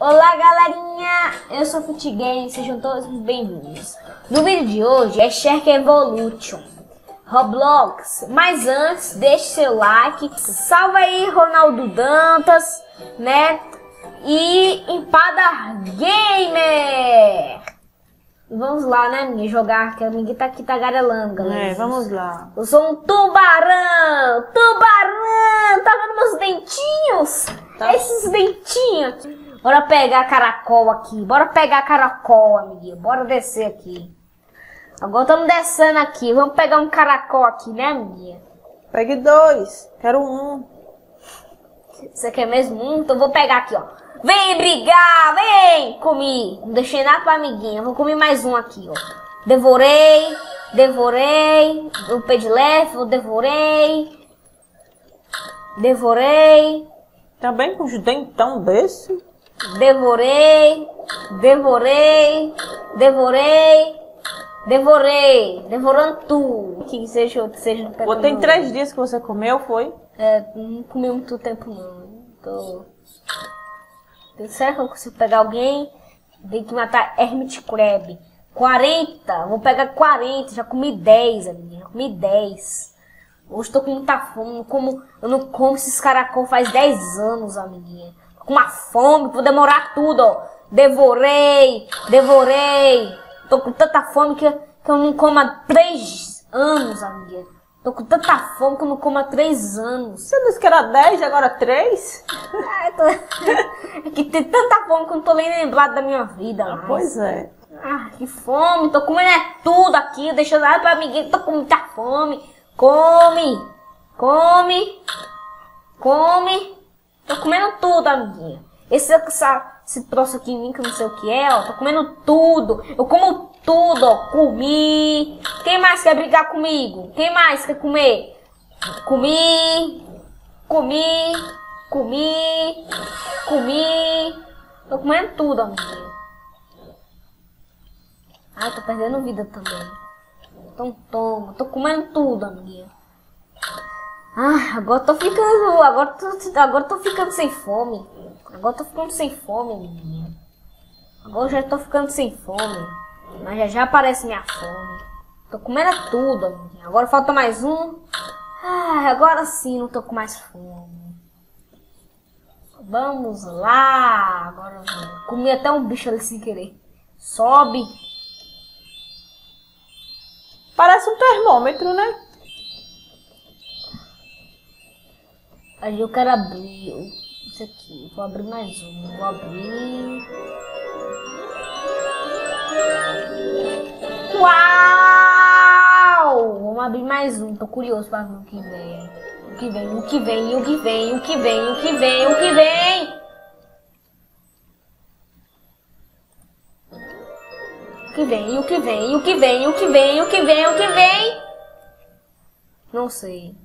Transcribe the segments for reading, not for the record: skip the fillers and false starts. Olá galerinha, eu sou o FittiGames, sejam todos bem-vindos. No vídeo de hoje é Shark Evolution Roblox, mas antes deixe seu like, salva aí Ronaldo Dantas, né? E Empada Gamer! Vamos lá, né, amiga? Jogar, que a amiga tá aqui tagarelando, galera. É, vamos lá. Eu sou um tubarão! Tubarão! Tá vendo meus dentinhos? Tá. Esses dentinhos. Bora pegar caracol aqui. Bora pegar caracol, amiguinha. Bora descer aqui. Agora estamos descendo aqui. Vamos pegar um caracol aqui, né, amiguinha? Pegue dois. Quero um. Você quer mesmo um? Então eu vou pegar aqui, ó. Vem brigar, vem comer. Não deixei nada pra amiguinha. Vou comer mais um aqui, ó. Devorei, devorei. O pedilefe, eu devorei. Devorei. Também com os dentão desse? Devorei, devorei, devorei, devorei. Devorando tudo. Que seja pegou. Tem 3 dias que você comeu, foi? É, não comi muito tempo não. Tô... Será que eu consigo pegar alguém? Tem que matar Hermit Krab. 40, vou pegar 40. Já comi 10, amiguinha. Já comi 10. Hoje tô com muita fome. Eu não como esses caracol faz 10 anos, amiguinha. Tô com uma fome, vou demorar tudo, ó. Devorei, devorei. Tô com tanta fome que eu não como há 3 anos, amiguinha. Tô com tanta fome que eu não como há 3 anos. Você disse que era 10 e agora 3? É que tem tanta fome que eu não tô nem lembrado da minha vida. Ah, pois é. Ah, que fome. Tô comendo é tudo aqui. Deixando nada pra amiguinha. Tô com muita fome. Come. Come. Come. Tô comendo tudo, amiguinha. Esse troço aqui em mim que eu não sei o que é, ó. Tô comendo tudo. Eu como tudo, ó. Comi. Quem mais quer brigar comigo? Quem mais quer comer? Comi. Comi. Comi. Comi. Tô comendo tudo, amiguinha. Ai, tô perdendo vida também. Então toma. Tô comendo tudo, amiguinha. Ah, agora tô ficando sem fome. Agora tô ficando sem fome, amiguinha. Agora eu já tô ficando sem fome. Mas já aparece minha fome. Tô comendo tudo, amiguinha. Agora falta mais um. Ah, agora sim não tô com mais fome. Vamos lá. Agora eu comi até um bicho ali sem querer. Sobe. Parece um termômetro, né? Aí eu quero abrir... aqui, vou abrir mais um, vou abrir. Uau! Vamos abrir mais um, tô curioso pra ver o que vem. O que vem, o que vem, o que vem, o que vem, o que vem, o que vem. O que vem, o que vem, o que vem, o que vem, o que vem, o que vem. Não sei.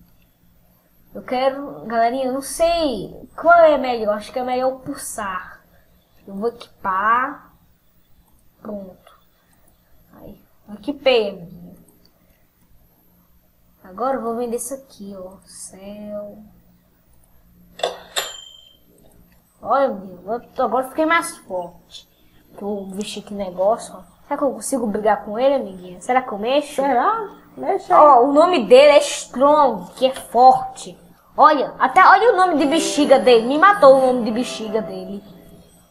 Eu quero, galerinha, eu não sei qual é melhor, acho que é melhor pulsar. Eu vou equipar. Pronto. Aí, equipei, amiguinha. Agora eu vou vender isso aqui, ó. Céu. Olha, meu, agora eu fiquei mais forte. Vou vestir aqui negócio, ó. Será que eu consigo brigar com ele, amiguinha? Será que eu mexo? Será? Mexa. Ó, o nome dele é Strong, que é forte. Olha, até olha o nome de bexiga dele. Me matou o nome de bexiga dele.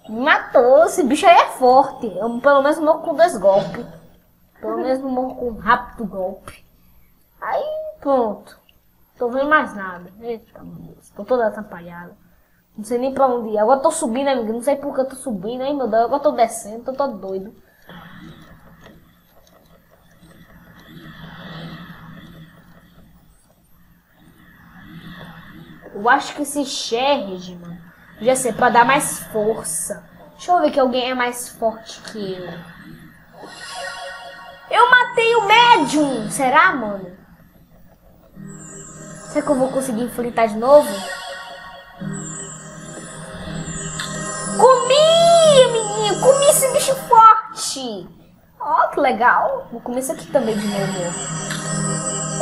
Me matou. Esse bicho aí é forte. Eu pelo menos morro com 2 golpes. Pelo menos morro com um rápido golpe. Aí, pronto. Tô vendo mais nada. Eita, meu Deus. Tô toda atrapalhada. Não sei nem pra onde ir. Agora tô subindo, amiga. Não sei por que eu tô subindo, hein, meu Deus. Agora tô descendo. Tô todo doido. Eu acho que esse Sherry, mano, já sei, pra dar mais força. Deixa eu ver que alguém é mais forte que eu. Eu matei o médium! Será, mano? Será que eu vou conseguir enfrentar de novo? Comi, amiguinha! Comi esse bicho forte! Ó, que legal! Vou comer isso aqui também de novo.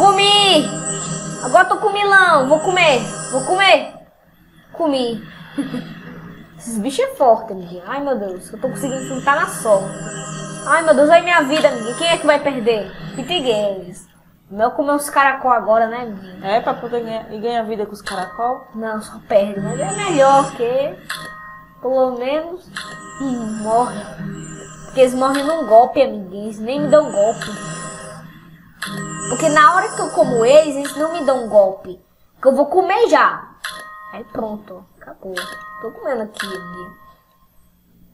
Comi! Agora tô com milão, vou comer, comi. Esses bichos é forte, amiguinho. Ai, meu Deus. Eu tô conseguindo chutar na sorte. Ai, meu Deus. Olha minha vida, amiguinho. Quem é que vai perder? FittiGames. Não é comer uns caracol agora, né, amiguinho? É, pra poder ganhar vida com os caracol? Não, só perde. Mas é melhor que... Pelo menos... morre. Porque eles morrem num golpe, amiguinho. Eles nem me dão golpe. Porque na hora que eu como eles, eles não me dão golpe. Que eu vou comer já. Aí pronto, acabou. Tô comendo aqui, amiguinho.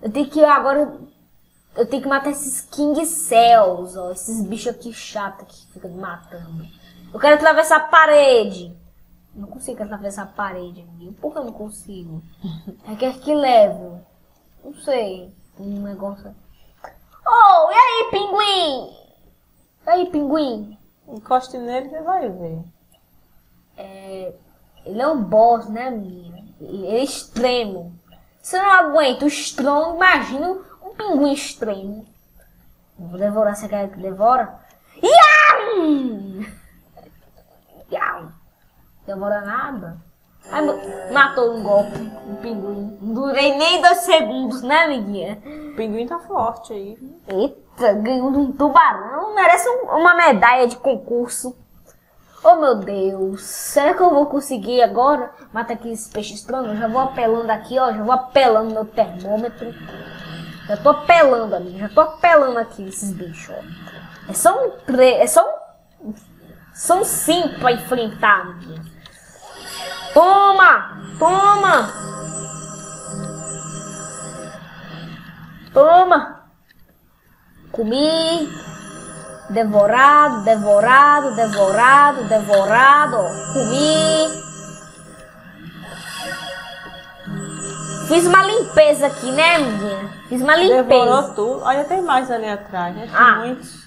Eu tenho que agora... Eu tenho que matar esses King Cells, ó. Esses bichos aqui chatos que ficam me matando. Eu quero atravessar a parede. Não consigo atravessar a parede, amiguinho. Por que eu não consigo? É que levo. Não sei. Um negócio... Oh, e aí, pinguim? E aí, pinguim? Encoste nele que vai ver. É... Ele é um boss, né, amiga? Ele é extremo. Você não aguenta o strong, imagina um pinguim extremo. Vou devorar, você quer que devora? Iau! Iau! Devora nada. Ai, matou um golpe, um pinguim. Não durei nem 2 segundos, né, amiguinha? O pinguim tá forte aí. Eita, ganhou de um tubarão. Merece uma medalha de concurso. Oh, meu Deus, será que eu vou conseguir agora matar aqueles peixes estranhos? Eu já vou apelando aqui, ó, já vou apelando meu termômetro. Já tô apelando, amigo, já tô apelando aqui esses bichos, ó. São 5 pra enfrentar, amigo. Toma, toma. Toma. Comi. Devorado, devorado, devorado, devorado. Comi. Fiz uma limpeza aqui, né, amiguinha? Fiz uma limpeza. Devorou tudo. Olha, tem mais ali atrás, né? Ah, muitos.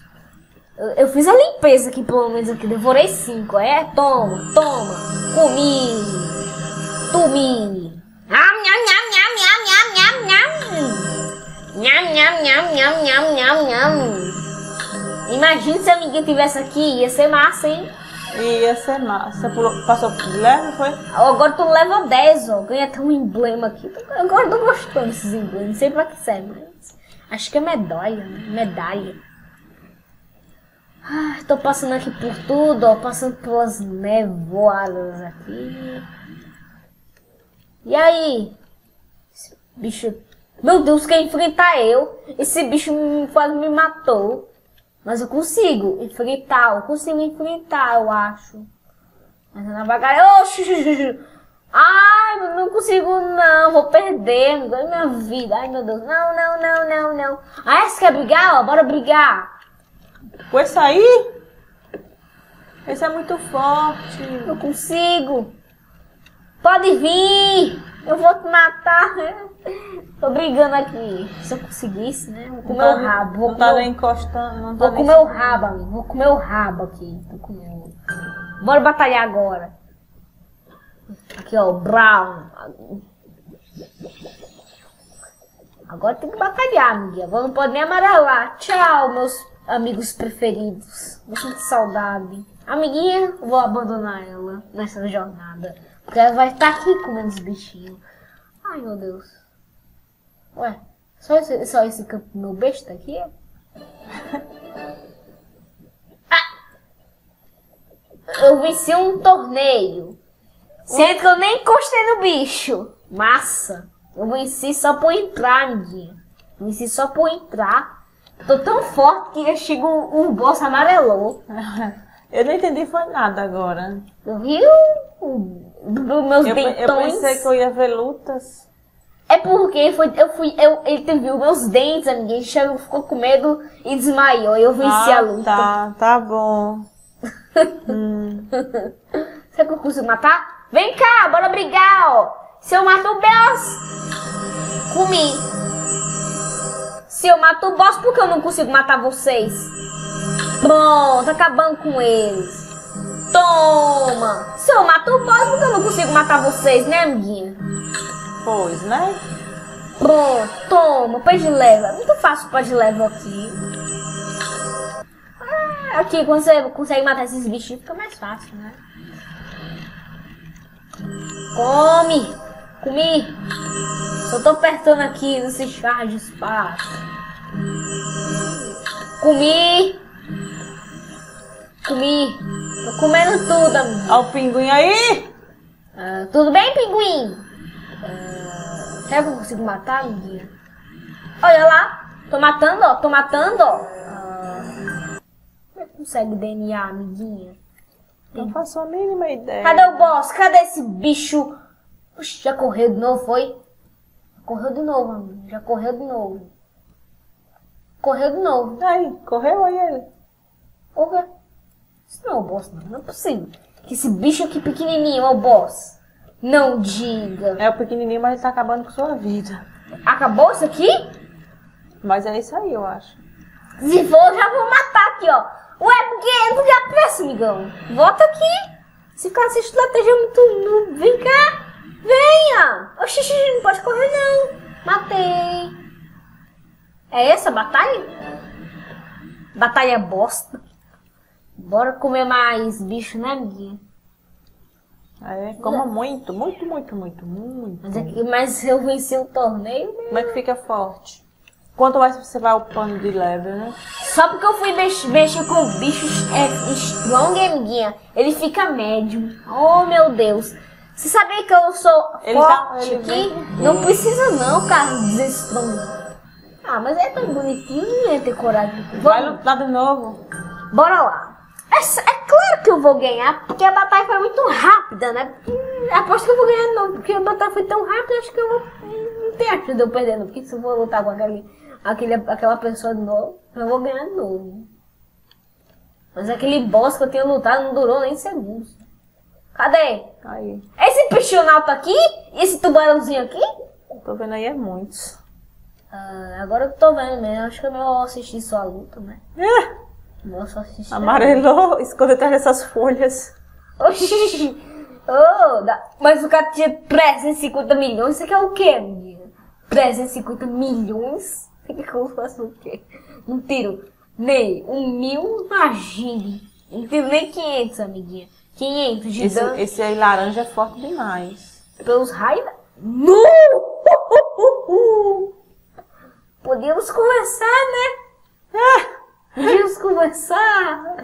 Eu fiz a limpeza aqui, pelo menos aqui. Devorei 5, é? Toma, toma. Comi. Tumi. Nham, nham, nham, nham, nham, nham, nham. Nham, nham, nham, nham, nham, nham, nham. Imagina se a amiguinha tivesse aqui, ia ser massa, hein? Ia ser massa. Você pulou, passou por level, foi? Agora tu leva 10, ó. Ganha até um emblema aqui. Agora eu tô gostando desses emblemas. Não sei pra que serve, mas... Acho que é medalha, né? Medalha. Ai, tô passando aqui por tudo, ó. Passando pelas nevoadas aqui. E aí? Esse bicho... Meu Deus, quer enfrentar eu? Esse bicho quase me matou. Mas eu consigo enfrentar, eu acho. Mas eu não vai ganhar. Ai, eu não consigo não, vou perder, amigo. Ai, minha vida, ai meu Deus, não, não, não, não, não. Ah, você quer brigar? Ó, bora brigar. Com esse aí? Esse é muito forte. Eu consigo. Pode vir, eu vou te matar. Tô brigando aqui. Se eu conseguisse, né? Vou comer o rabo. Vou comer o rabo, amigo. Vou comer o rabo aqui. Tô comendo. Bora batalhar agora. Aqui, ó. Brown. Agora tem que batalhar, amiga. Agora não pode nem amarelar. Tchau, meus amigos preferidos. Vou sentir saudade. Amiguinha, vou abandonar ela nessa jornada. Porque ela vai estar aqui comendo os bichinhos. Ai, meu Deus. Ué, só esse campo meu besta aqui? Ah! Eu venci um torneio. Sendo que eu nem encostei no bicho. Massa. Eu venci só por entrar, amiguinha. Venci só por entrar. Tô tão forte que eu chego um boss amarelou. Eu não entendi foi nada agora. Eu vi meus dentões. Eu pensei que eu ia ver lutas. É porque ele viu meus dentes, amiguinha, chegou, ficou com medo e desmaiou. Eu venci a luta. Tá bom. Será que eu consigo matar? Vem cá, bora brigar, ó. Se eu mato o boss, comi. Se eu mato o boss, por que eu não consigo matar vocês? Bom, tá acabando com eles. Toma. Se eu mato o boss, por que eu não consigo matar vocês, né, amiguinha? Pois, né? Pronto, toma, pode levar. Muito fácil pode levar aqui. Ah, aqui, quando você consegue matar esses bichinhos, fica mais fácil, né? Come! Comi! Só tô apertando aqui nesse char de espaço. Comi! Comi! Tô comendo tudo, amigo. Olha o pinguim aí! Tudo bem, pinguim? Será que eu consigo matar, amiguinha? Olha lá! Tô matando, ó! Tô matando, ó! Como é que consegue DNA, amiguinha? Não faço a mínima ideia. Cadê o boss? Cadê esse bicho? Oxi, já correu de novo, foi? Correu de novo, amigo. Já correu de novo. Correu de novo. Aí, correu aí ele. O quê? Isso não é o boss, não. Não é possível. Que esse bicho aqui pequenininho é o boss. Não diga. É o pequenininho, mas ele tá acabando com sua vida. Acabou isso aqui? Mas é isso aí, eu acho. Se for, já vou matar aqui, ó. Ué, porque é pressa, amigão. Volta aqui. Se ficar se estrategando tudo, vem cá. Venha. Oxi, não pode correr, não. Matei. É essa a batalha? Batalha bosta. Bora comer mais bicho, né, amiguinha? É, coma muito, muito, muito, muito, muito. Mas, mas eu venci o torneio, né? Como é que fica forte? Quanto mais você vai upando de level, né? Só porque eu fui mexer com bichos strong, amiguinha. Ele fica médio. Oh, meu Deus. Você sabia que eu sou ele forte aqui? Vem... Não precisa não, cara, de strong. Ah, mas é tão bonitinho, não ia ter coragem. Vamos. Vai lutar de novo. Bora lá. É claro que eu vou ganhar, porque a batalha foi muito rápida, né? Aposto que eu vou ganhar de novo, porque a batalha foi tão rápida, acho que eu vou... Não tem acho de eu perder, não. Porque se eu vou lutar com aquela pessoa de novo, eu vou ganhar de novo. Mas aquele boss que eu tenho lutado não durou nem segundos. Cadê? Aí. Esse pichonal tá aqui? E esse tubarãozinho aqui? Eu tô vendo aí é muitos. Agora eu tô vendo mesmo. Acho que é melhor assistir sua luta, né? Melhor só assistir. Amarelou, esconde atrás dessas folhas. Oxi. Oh, mas o cara tinha 350 milhões. Isso aqui é o quê, menina? 350 milhões? Que eu faço o quê? Não tiro nem 1.000, imagine. Não tiro nem 500, amiguinha. 500 de dano. Esse aí laranja é forte demais. Pelos raios... Nu! Podíamos conversar, né? Podíamos conversar.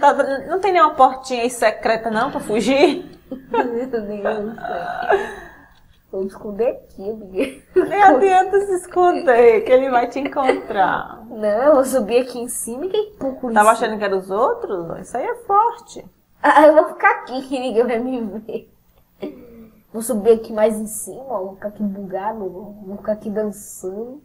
Não tem nenhuma portinha aí secreta, não, pra fugir? Meu Deus. Vou me esconder aqui, amiguinha. Nem adianta se esconder, que ele vai te encontrar. Não, eu vou subir aqui em cima e que pouco. Tava achando que era os outros? Isso aí é forte. Ah, eu vou ficar aqui, que ninguém vai me ver. Vou subir aqui mais em cima, ó. Vou ficar aqui bugado, vou ficar aqui dançando.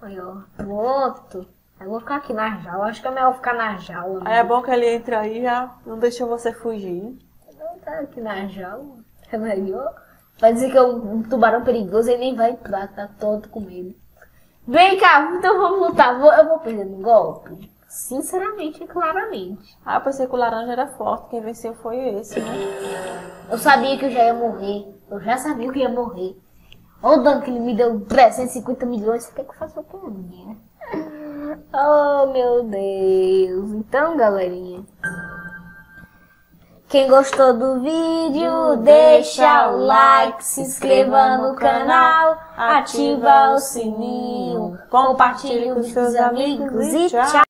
Aí, ó, pronto. Eu vou ficar aqui na jaula, acho que é melhor ficar na jaula. Aí é bom que ele entra aí já, não deixa você fugir. Eu vou entrar aqui na jaula, é melhor. Vai dizer que é um tubarão perigoso, ele nem vai entrar, tá todo com medo. Vem cá, então vamos lutar. Eu vou perdendo um golpe? Sinceramente e claramente. Ah, eu pensei que o laranja era forte, quem venceu foi esse, né? Eu sabia que eu já ia morrer. Eu já sabia que eu ia morrer. Olha o dano que ele me deu, 350 milhões. Você quer que eu faça o que, né? Oh, meu Deus. Então, galerinha... Quem gostou do vídeo, deixa o like, se inscreva no canal, ativa o sininho, compartilhe com seus amigos e tchau!